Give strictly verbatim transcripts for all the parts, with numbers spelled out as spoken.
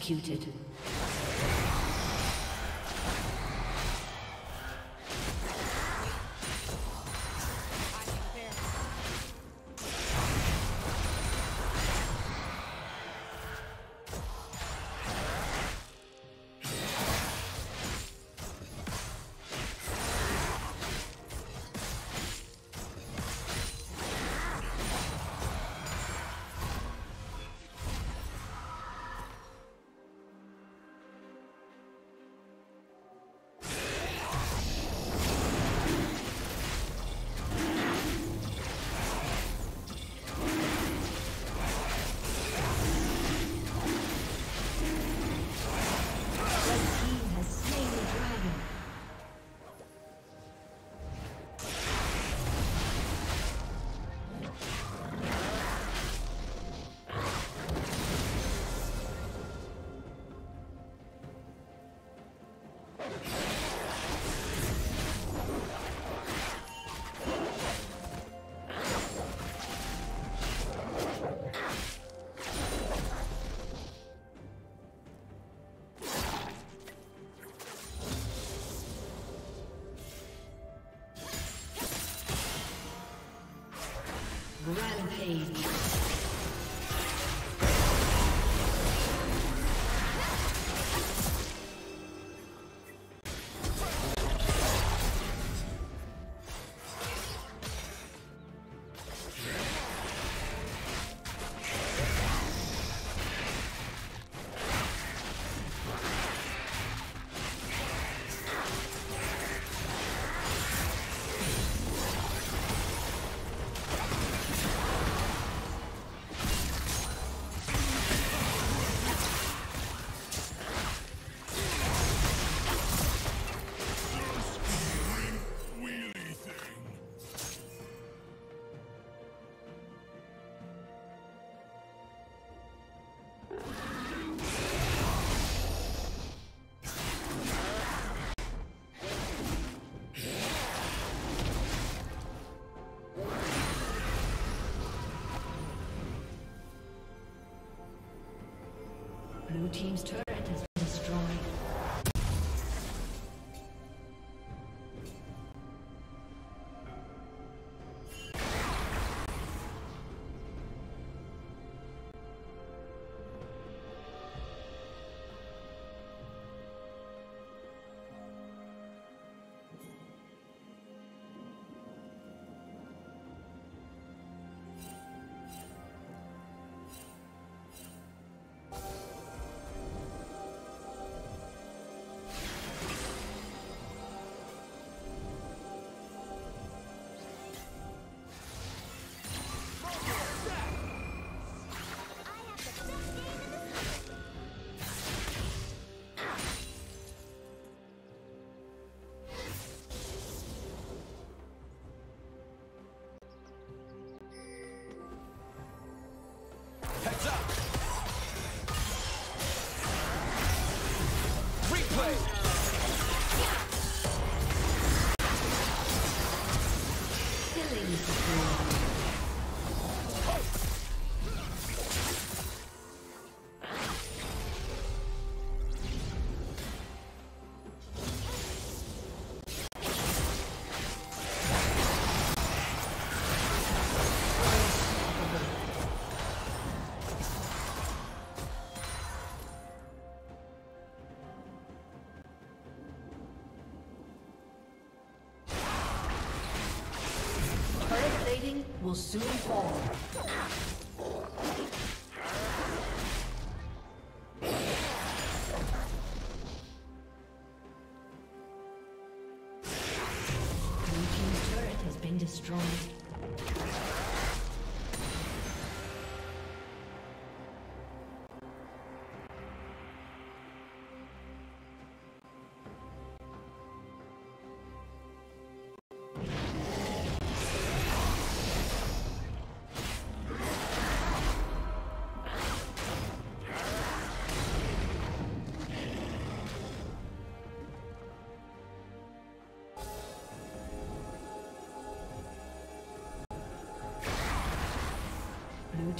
executed. Rampage. Blue team's turret has been destroyed. Will soon fall. Blue team's turret has been destroyed. Blue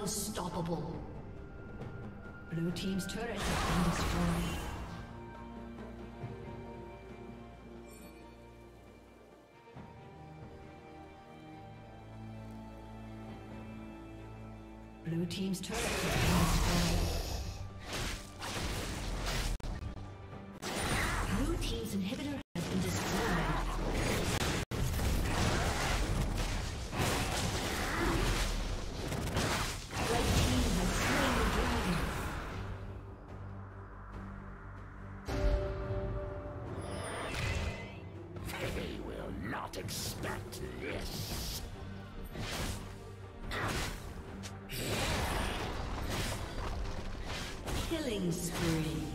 Unstoppable. Blue team's turret has been destroyed. Blue team's turret has been destroyed. Blue team's inhibitor has been destroyed. Red team has slain the dragon. They will not expect this. Killing spree.